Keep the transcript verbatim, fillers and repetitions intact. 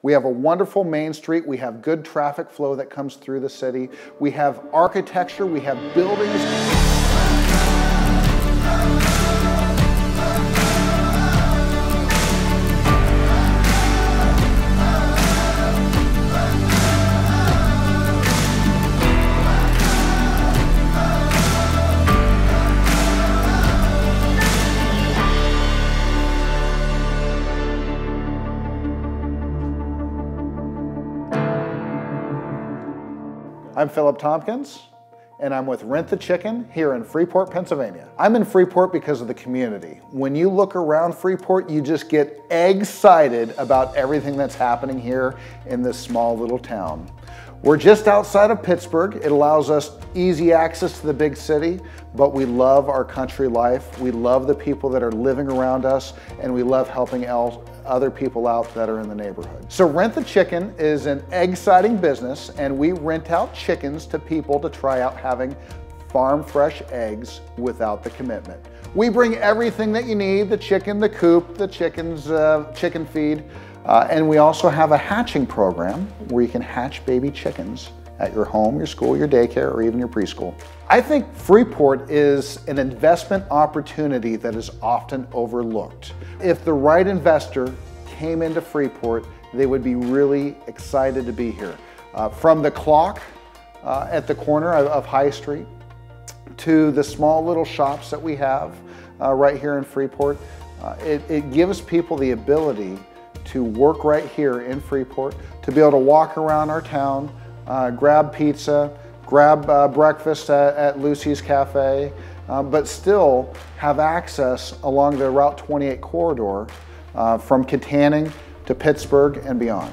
We have a wonderful main street. We have good traffic flow that comes through the city. We have architecture. We have buildings. I'm Philip Tompkins, and I'm with Rent the Chicken here in Freeport, Pennsylvania. I'm in Freeport because of the community. When you look around Freeport, you just get excited about everything that's happening here in this small little town. We're just outside of Pittsburgh. It allows us easy access to the big city, but we love our country life. We love the people that are living around us, and we love helping else. other people out that are in the neighborhood. So Rent the Chicken is an exciting business, and we rent out chickens to people to try out having farm fresh eggs without the commitment. We bring everything that you need, the chicken, the coop, the chickens, uh, chicken feed, uh, and we also have a hatching program where you can hatch baby chickens at your home, your school, your daycare, or even your preschool. I think Freeport is an investment opportunity that is often overlooked. If the right investor came into Freeport, they would be really excited to be here. Uh, from the clock uh, at the corner of, of High Street to the small little shops that we have uh, right here in Freeport, uh, it, it gives people the ability to work right here in Freeport, to be able to walk around our town, Uh, grab pizza, grab uh, breakfast at, at Lucy's Cafe, uh, but still have access along the Route twenty-eight corridor uh, from Kittanning to Pittsburgh and beyond.